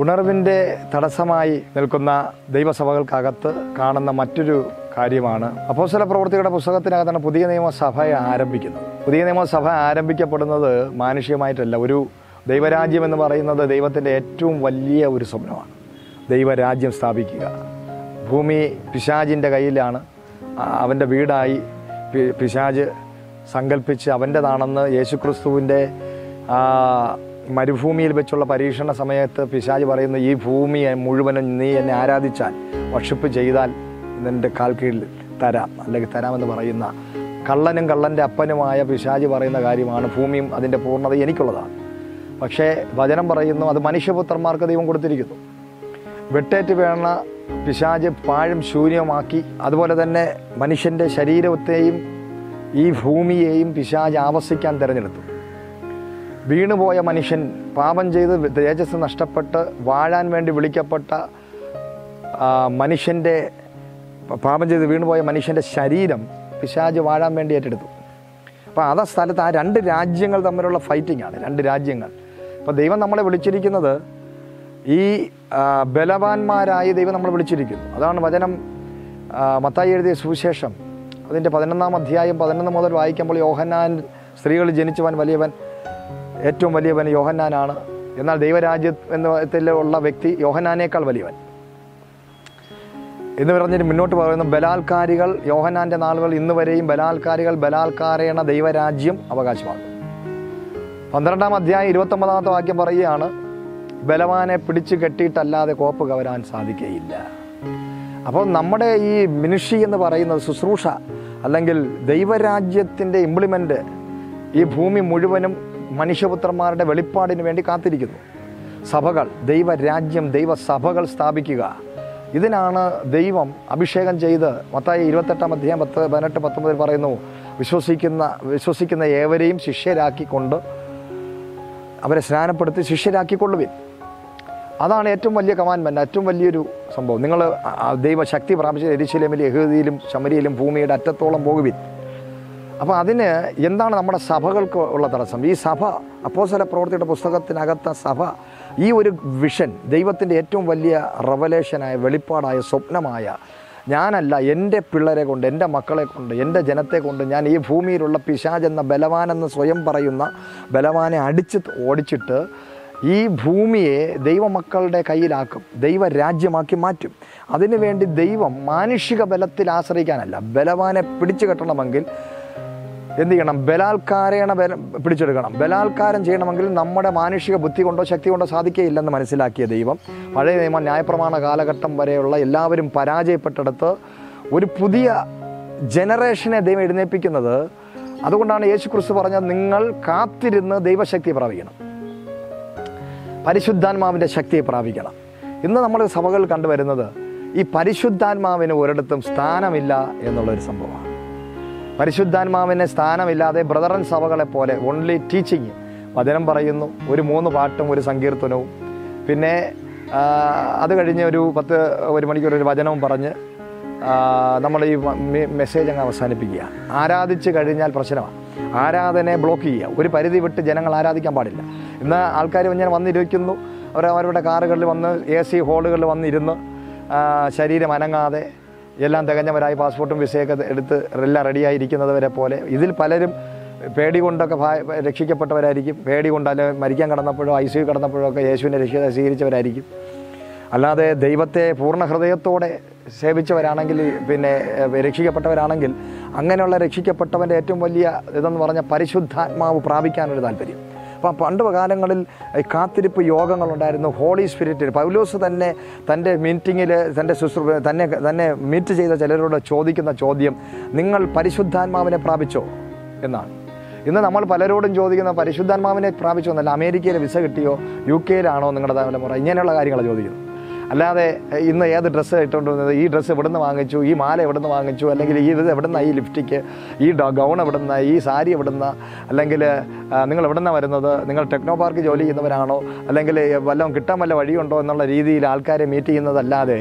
ഉണർവിൻ്റെ തടസ്സമായി നിൽക്കുന്ന ദൈവസഭകൾക്കകത്ത് കാണുന്ന മറ്റൊരു കാര്യമാണ് അപ്പോസ്തല പ്രവൃത്തികളുടെ പുസ്തകത്തിനകത്താണ് പുതിയ നിയമസഭയെ ആരംഭിക്കുന്നത്. പുതിയ നിയമസഭ ആരംഭിക്കപ്പെടുന്നത് മാനുഷികമായിട്ടല്ല. ഒരു ദൈവരാജ്യം എന്ന് പറയുന്നത് ദൈവത്തിൻ്റെ ഏറ്റവും വലിയ ഒരു സ്വപ്നമാണ്. ദൈവരാജ്യം സ്ഥാപിക്കുക. ഭൂമി പിശാചിൻ്റെ കയ്യിലാണ്. അവൻ്റെ വീടായി പിശാച് സങ്കല്പിച്ച് അവൻ്റെതാണെന്ന് യേശുക്രിസ്തുവിൻ്റെ മരുഭൂമിയിൽ വെച്ചുള്ള പരീക്ഷണ സമയത്ത് പിശാച് പറയുന്നു, ഈ ഭൂമിയെ മുഴുവനും നീ എന്നെ ആരാധിച്ചാൽ, വർഷിപ്പ് ചെയ്താൽ നിൻ്റെ കാൽ കീഴിൽ തരാം, അല്ലെങ്കിൽ തരാമെന്ന് പറയുന്ന കള്ളനും കള്ളൻ്റെ അപ്പനുമായ പിശാച് പറയുന്ന കാര്യമാണ് ഭൂമിയും അതിൻ്റെ പൂർണ്ണത എനിക്കുള്ളതാണ്. പക്ഷേ വചനം പറയുന്നു അത് മനുഷ്യപുത്രന്മാർക്ക് ദൈവം കൊടുത്തിരിക്കുന്നു. വെട്ടേറ്റ് വീണ പിശാച് പാഴും ശൂന്യമാക്കി. അതുപോലെ തന്നെ മനുഷ്യൻ്റെ ശരീരത്തെയും ഈ ഭൂമിയെയും പിശാച് ആവസിക്കാൻ തിരഞ്ഞെടുത്തു. വീണുപോയ മനുഷ്യൻ പാപം ചെയ്ത് തേജസ് നഷ്ടപ്പെട്ട് വാഴാൻ വേണ്ടി വിളിക്കപ്പെട്ട മനുഷ്യൻ്റെ, പാപം ചെയ്ത് വീണുപോയ മനുഷ്യൻ്റെ ശരീരം പിശാച് വാഴാൻ വേണ്ടി ഏറ്റെടുത്തു. അപ്പോൾ ആ സ്ഥലത്ത് ആ രണ്ട് രാജ്യങ്ങൾ തമ്മിലുള്ള ഫൈറ്റിങ്ങാണ്, രണ്ട് രാജ്യങ്ങൾ. അപ്പോൾ ദൈവം നമ്മളെ വിളിച്ചിരിക്കുന്നത് ഈ ബലവാന്മാരായി ദൈവം നമ്മളെ വിളിച്ചിരിക്കുന്നു. അതാണ് വചനം മത്തായി എഴുതിയ സുവിശേഷം അതിൻ്റെ 11-ാം അധ്യായം 11 മുതൽ വായിക്കുമ്പോൾ, യോഹന്നാൻ സ്ത്രീകൾ ജനിച്ചവൻ വലിയവൻ, ഏറ്റവും വലിയവൻ യോഹന്നാനാണ്, എന്നാൽ ദൈവരാജ്യത്തിലുള്ള വ്യക്തി യോഹന്നാനേക്കാൾ വലിയവൻ എന്ന് പറഞ്ഞിട്ട് മുന്നോട്ട് പറയുന്നു. ബലാൽക്കാരികൾ യോഹന്നാൻ്റെ നാളുകൾ ഇന്ന് വരെയും ബലാൽക്കാരികൾ ബലാൽക്കാരേണ ദൈവരാജ്യം അവകാശമാകും. 12-ാം അധ്യായം 29-ാമത്തെ വാക്യം പറയുകയാണ്, ബലവാനെ പിടിച്ചു കെട്ടിയിട്ടല്ലാതെ കോപ്പ് കവരാൻ സാധിക്കുകയില്ല. അപ്പോൾ നമ്മുടെ ഈ മിനിഷ്ട്രി എന്ന് പറയുന്നത് ശുശ്രൂഷ അല്ലെങ്കിൽ ദൈവരാജ്യത്തിൻ്റെ ഇംപ്ലിമെൻ്റ് ഈ ഭൂമി മുഴുവനും മനുഷ്യപുത്രന്മാരുടെ വെളിപ്പാടിന് വേണ്ടി കാത്തിരിക്കുന്നു. സഭകൾ, ദൈവരാജ്യം, ദൈവസഭകൾ സ്ഥാപിക്കുക. ഇതിനാണ് ദൈവം അഭിഷേകം ചെയ്ത് മത്തായി 28-ാം അധ്യായം 18-19 പറയുന്നു, വിശ്വസിക്കുന്ന ഏവരെയും ശിഷ്യരാക്കിക്കൊണ്ട് അവരെ സ്നാനപ്പെടുത്തി ശിഷ്യരാക്കിക്കൊള്ളുവിൻ. അതാണ് ഏറ്റവും വലിയ കമാൻമെൻ്റ്, ഏറ്റവും വലിയൊരു സംഭവം. നിങ്ങൾ ദൈവശക്തി പ്രാപിച്ച യെരൂശലേമിലും യഹൂദിയിലും ശമരിയിലും ഭൂമിയുടെ അറ്റത്തോളം പോകുവിൻ. അപ്പോൾ അതിന് എന്താണ് നമ്മുടെ സഭകൾക്ക് ഉള്ള തടസ്സം? ഈ സഭ, അപ്പോസ്തല പ്രവൃത്തിയുടെ പുസ്തകത്തിനകത്ത സഭ, ഈ ഒരു വിഷൻ, ദൈവത്തിൻ്റെ ഏറ്റവും വലിയ റെവലേഷനായ, വെളിപ്പാടായ, സ്വപ്നമായ, ഞാനല്ല എൻ്റെ പിള്ളേരെ കൊണ്ട്, എൻ്റെ മക്കളെ കൊണ്ട്, എൻ്റെ ജനത്തെ കൊണ്ട് ഞാൻ ഈ ഭൂമിയിലുള്ള പിശാചെന്ന ബലവാനെന്ന് സ്വയം പറയുന്ന ബലവാനെ ഓടിച്ചിട്ട് ഈ ഭൂമിയെ ദൈവമക്കളുടെ കയ്യിലാക്കും, ദൈവരാജ്യമാക്കി മാറ്റും. അതിനുവേണ്ടി ദൈവം മാനുഷിക ബലത്തിൽ ആശ്രയിക്കാനല്ല, ബലവാനെ പിടിച്ചു കെട്ടണമെങ്കിൽ എന്ത് ചെയ്യണം? ബലാൽക്കാരേണ പിടിച്ചെടുക്കണം. ബലാൽക്കാരം ചെയ്യണമെങ്കിൽ നമ്മുടെ മാനുഷിക ബുദ്ധി കൊണ്ടോ ശക്തി കൊണ്ടോ സാധിക്കുകയില്ലെന്ന് മനസ്സിലാക്കിയ ദൈവം, പഴയ നിയമ ന്യായപ്രമാണ കാലഘട്ടം വരെയുള്ള എല്ലാവരും പരാജയപ്പെട്ടെടുത്ത് ഒരു പുതിയ ജനറേഷനെ ദൈവം എഴുന്നേൽപ്പിക്കുന്നത്. അതുകൊണ്ടാണ് യേശു ക്രിസ്തു പറഞ്ഞത്, നിങ്ങൾ കാത്തിരുന്ന് ദൈവശക്തി പ്രാപിക്കണം, പരിശുദ്ധാത്മാവിൻ്റെ ശക്തിയെ പ്രാപിക്കണം. ഇന്ന് നമ്മുടെ സഭകൾ കണ്ടുവരുന്നത് ഈ പരിശുദ്ധാത്മാവിന് ഒരിടത്തും സ്ഥാനമില്ല എന്നുള്ളൊരു സംഭവമാണ്. പരിശുദ്ധാത്മാവിന് സ്ഥാനമില്ലാതെ ബ്രദറൻ സഭകളെ പോലെ ഓൺലി ടീച്ചിങ്. വചനം പറയുന്നു, ഒരു 3 പാട്ടും ഒരു സങ്കീർത്തനവും പിന്നെ അത് കഴിഞ്ഞ് ഒരു 10 മണിക്കൂർ ഒരു വചനവും പറഞ്ഞ് നമ്മൾ ഈ മെസ്സേജ് അങ്ങ് അവസാനിപ്പിക്കുക. ആരാധിച്ച് കഴിഞ്ഞാൽ പ്രശ്നമാണ്. ആരാധനയെ ബ്ലോക്ക് ചെയ്യുക. ഒരു പരിധി വിട്ട് ജനങ്ങൾ ആരാധിക്കാൻ പാടില്ല. ഇന്ന് ആൾക്കാർ ഞാൻ വന്നിരിക്കുന്നു, അവരുടെ കാറുകളിൽ വന്ന് AC ഹാളുകളിൽ വന്നിരുന്ന് ശരീരം അനങ്ങാതെ എല്ലാം തികഞ്ഞവരായി പാസ്പോർട്ടും വിസയൊക്കെ എടുത്ത് എല്ലാം റെഡിയായിരിക്കുന്നവരെ പോലെ. ഇതിൽ പലരും പേടി കൊണ്ടൊക്കെ രക്ഷിക്കപ്പെട്ടവരായിരിക്കും. പേടി കൊണ്ട് അല്ലെങ്കിൽ മരിക്കാൻ കടന്നപ്പോഴോ ICU കടന്നപ്പോഴോ ഒക്കെ യേശുവിനെ രക്ഷിത സ്വീകരിച്ചവരായിരിക്കും. അല്ലാതെ ദൈവത്തെ പൂർണ്ണ ഹൃദയത്തോടെ സേവിച്ചവരാണെങ്കിൽ, പിന്നെ രക്ഷിക്കപ്പെട്ടവരാണെങ്കിൽ, അങ്ങനെയുള്ള രക്ഷിക്കപ്പെട്ടവൻ്റെ ഏറ്റവും വലിയ ഇതെന്ന് പറഞ്ഞാൽ പരിശുദ്ധാത്മാവ് പ്രാപിക്കാനൊരു താല്പര്യം. അപ്പം പണ്ട് കാലങ്ങളിൽ കാത്തിരിപ്പ് യോഗങ്ങളുണ്ടായിരുന്നു. ഹോളി സ്പിരിറ്റിൽ പൗലോസ് തന്നെ തൻ്റെ മീറ്റിങ്ങിൽ തന്നെ മീറ്റ് ചെയ്ത ചിലരോട് ചോദിക്കുന്ന ചോദ്യം, നിങ്ങൾ പരിശുദ്ധാത്മാവിനെ പ്രാപിച്ചോ എന്നാണ്. ഇന്ന് നമ്മൾ പലരോടും ചോദിക്കുന്ന പരിശുദ്ധാത്മാവിനെ പ്രാപിച്ചോ എന്നല്ല, അമേരിക്കയിൽ വിസ കിട്ടിയോ, UK യിലാണോ നിങ്ങളുടെ തലമുറ, ഇങ്ങനെയുള്ള കാര്യങ്ങളാണ് ചോദിക്കുന്നത്. അല്ലാതെ ഇന്ന് ഏത് ഡ്രസ്സ് ഇട്ടുകൊണ്ടിരുന്നത്, ഈ ഡ്രസ്സ് എവിടെ നിന്ന് വാങ്ങിച്ചു, ഈ മാല എവിടെ നിന്ന് വാങ്ങിച്ചു, അല്ലെങ്കിൽ ഈ ഇത് എവിടെ നിന്നാണ്, ഈ ലിപ്സ്റ്റിക്ക്, ഈ ഗൗൺ എവിടെ നിന്നാണ്, ഈ സാരി എവിടെ നിന്നാണ്, അല്ലെങ്കിൽ നിങ്ങൾ എവിടെ നിന്നാണ് വരുന്നത്, നിങ്ങൾ ടെക്നോ പാർക്ക് ജോലി ചെയ്യുന്നവരാണോ, അല്ലെങ്കിൽ വല്ലതും കിട്ടാൻ വല്ല വഴിയുണ്ടോ എന്നുള്ള രീതിയിൽ ആൾക്കാരെ മീറ്റ് ചെയ്യുന്നതല്ലാതെ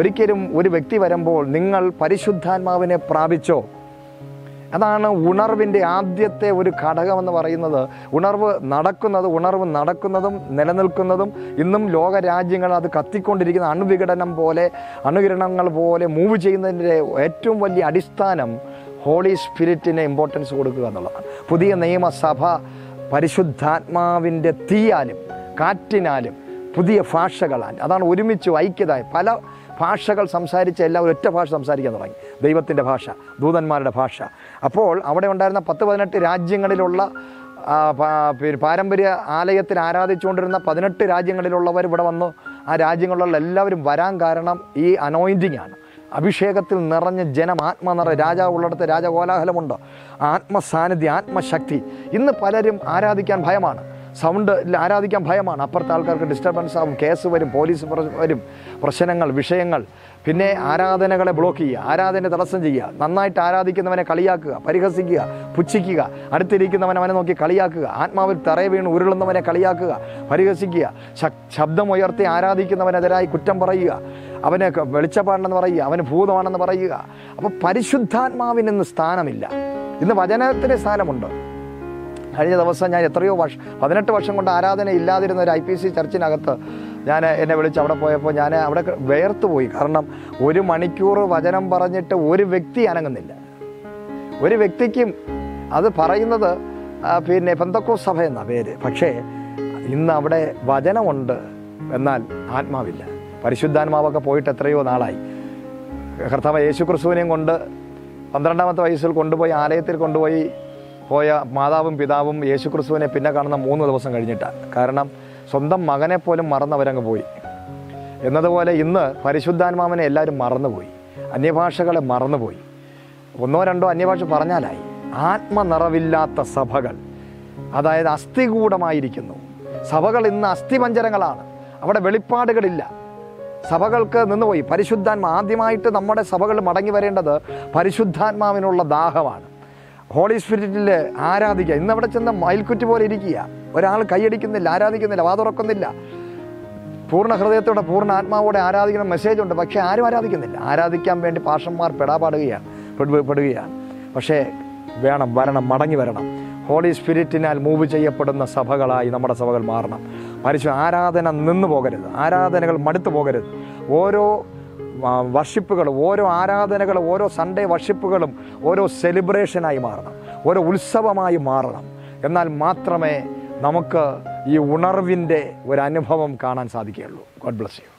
ഒരിക്കലും ഒരു വ്യക്തി വരുമ്പോൾ നിങ്ങൾ പരിശുദ്ധാത്മാവിനെ പ്രാപിച്ചോ അതാണ് ഉണർവിൻ്റെ ആദ്യത്തെ ഒരു ഘടകമെന്ന് പറയുന്നത്. ഉണർവ് നടക്കുന്നതും നിലനിൽക്കുന്നതും ഇന്നും ലോക രാജ്യങ്ങൾ അത് കത്തിക്കൊണ്ടിരിക്കുന്ന അണുകിരണങ്ങൾ പോലെ മൂവ് ചെയ്യുന്നതിൻ്റെ ഏറ്റവും വലിയ അടിസ്ഥാനം ഹോളി സ്പിരിറ്റിന് ഇമ്പോർട്ടൻസ് കൊടുക്കുക എന്നുള്ളതാണ്. പുതിയ നിയമസഭ പരിശുദ്ധാത്മാവിൻ്റെ തീയാലും കാറ്റിനാലും പുതിയ ഭാഷകളാൽ, അതാണ് ഒരുമിച്ച് ഐക്യതായി പല ഭാഷകൾ സംസാരിച്ച എല്ലാവരും ഒറ്റ ഭാഷ സംസാരിക്കാൻ തുടങ്ങി, ദൈവത്തിൻ്റെ ഭാഷ, ദൂതന്മാരുടെ ഭാഷ. അപ്പോൾ അവിടെ ഉണ്ടായിരുന്ന 10-18 രാജ്യങ്ങളിലുള്ള പാരമ്പര്യ ആലയത്തിൽ ആരാധിച്ചുകൊണ്ടിരുന്ന 18 രാജ്യങ്ങളിലുള്ളവർ ഇവിടെ വന്നു. ആ രാജ്യങ്ങളിലുള്ള എല്ലാവരും വരാൻ കാരണം ഈ അനോയിൻറ്റിങ് ആണ്. അഭിഷേകത്തിൽ നിറഞ്ഞ ജനം, ആത്മനിറ, രാജാവുള്ളിടത്ത് രാജകോലാഹലമുണ്ട്, ആത്മസാന്നിധ്യം, ആത്മശക്തി. ഇന്ന് പലരും ആരാധിക്കാൻ ഭയമാണ്, സൗണ്ടിൽ ആരാധിക്കാൻ ഭയമാണ്. അപ്പുറത്തെ ആൾക്കാർക്ക് ഡിസ്റ്റർബൻസ് ആകും, കേസ് വരും, പോലീസ് വരും, പ്രശ്നങ്ങൾ, വിഷയങ്ങൾ. പിന്നെ ആരാധനകളെ ബ്ലോക്ക് ചെയ്യുക, ആരാധന തടസ്സം ചെയ്യുക, നന്നായിട്ട് ആരാധിക്കുന്നവനെ കളിയാക്കുക, പരിഹസിക്കുക, പുച്ഛിക്കുക, അടുത്തിരിക്കുന്നവൻ അവനെ നോക്കി കളിയാക്കുക, ആത്മാവിൽ തറയെ വീണ് ഉരുളുന്നവനെ കളിയാക്കുക, പരിഹസിക്കുക, ശബ്ദമുയർത്തി ആരാധിക്കുന്നവനെതിരായി കുറ്റം പറയുക, അവനെ വെളിച്ചപ്പാണെന്ന് പറയുക, അവന് ഭൂതമാണെന്ന് പറയുക. അപ്പോൾ പരിശുദ്ധാത്മാവിന് ഇന്ന് സ്ഥാനമില്ല, ഇന്ന് വചനത്തിന് സ്ഥാനമുണ്ട്. കഴിഞ്ഞ ദിവസം ഞാൻ എത്രയോ വർഷം, 18 വർഷം കൊണ്ട് ആരാധന ഇല്ലാതിരുന്ന ഒരു IPC ചർച്ചിനകത്ത് എന്നെ വിളിച്ച് അവിടെ പോയപ്പോൾ ഞാൻ അവിടെ വേർത്ത് പോയി. കാരണം 1 മണിക്കൂർ വചനം പറഞ്ഞിട്ട് ഒരു വ്യക്തി അനങ്ങുന്നില്ല, ഒരു വ്യക്തിക്കും. അത് പറയുന്നത് പിന്നെ പെന്തക്കോസ്ത് സഭ എന്ന പേര്, പക്ഷേ ഇന്ന് അവിടെ വചനമുണ്ട്, എന്നാൽ ആത്മാവില്ല. പരിശുദ്ധാത്മാവൊക്കെ പോയിട്ട് എത്രയോ നാളായി. കർത്താവ് യേശുക്രിസ്തുവിനെയും കൊണ്ട് 12-ാമത്തെ വയസ്സിൽ കൊണ്ടുപോയി ആലയത്തിൽ പോയ മാതാവും പിതാവും യേശുക്രിസ്തുവിനെ പിന്നെ കാണുന്ന 3 ദിവസം കഴിഞ്ഞിട്ടാണ്. കാരണം സ്വന്തം മകനെ പോലും മറന്നവരങ്ങ് പോയി എന്നതുപോലെ ഇന്ന് പരിശുദ്ധാത്മാവിനെ എല്ലാവരും മറന്നുപോയി, അന്യഭാഷകളെ മറന്നുപോയി. 1-2 അന്യഭാഷ പറഞ്ഞാലായി. ആത്മനിറവില്ലാത്ത സഭകൾ, അതായത് അസ്ഥികൂടമായിരിക്കുന്നു സഭകൾ. ഇന്ന് അസ്ഥിപഞ്ജരങ്ങളാണ്, അവിടെ വെളിപ്പാടുകളില്ല, സഭകൾക്ക് നിന്നുപോയി. പരിശുദ്ധാത്മാ ആദ്യമായിട്ട് നമ്മുടെ സഭകൾ മടങ്ങി വരേണ്ടത് പരിശുദ്ധാത്മാവിനുള്ള ദാഹമാണ്, ഹോളി സ്പിരിറ്റിൽ ആരാധിക്കുക. ഇന്നവിടെ ചെന്ന മയിൽക്കുറ്റി പോലെ ഇരിക്കുക, ഒരാൾ കൈയടിക്കുന്നില്ല, ആരാധിക്കുന്നില്ല, വാതുറക്കുന്നില്ല. പൂർണ്ണ ഹൃദയത്തോടെ പൂർണ്ണ ആത്മാവോടെ ആരാധിക്കണം മെസ്സേജുണ്ട്, പക്ഷേ ആരും ആരാധിക്കുന്നില്ല. ആരാധിക്കാൻ വേണ്ടി പാഷന്മാർ പെടുകയാണ്. പക്ഷേ വേണം, വരണം, മടങ്ങി വരണം. ഹോളി സ്പിരിറ്റിനാൽ മൂവ് ചെയ്യപ്പെടുന്ന സഭകളായി നമ്മുടെ സഭകൾ മാറണം. ആരാധന നിന്നു പോകരുത്, ആരാധനകൾ മടുത്തു പോകരുത്. ഓരോ വർഷിപ്പുകളും, ഓരോ ആരാധനകളും, ഓരോ സൺഡേ വർഷിപ്പുകളും ഓരോ സെലിബ്രേഷനായി മാറണം, ഓരോ ഉത്സവമായി മാറണം. എന്നാൽ മാത്രമേ നമുക്ക് ഈ ഉണർവിൻ്റെ ഒരനുഭവം കാണാൻ സാധിക്കുകയുള്ളൂ. God bless U.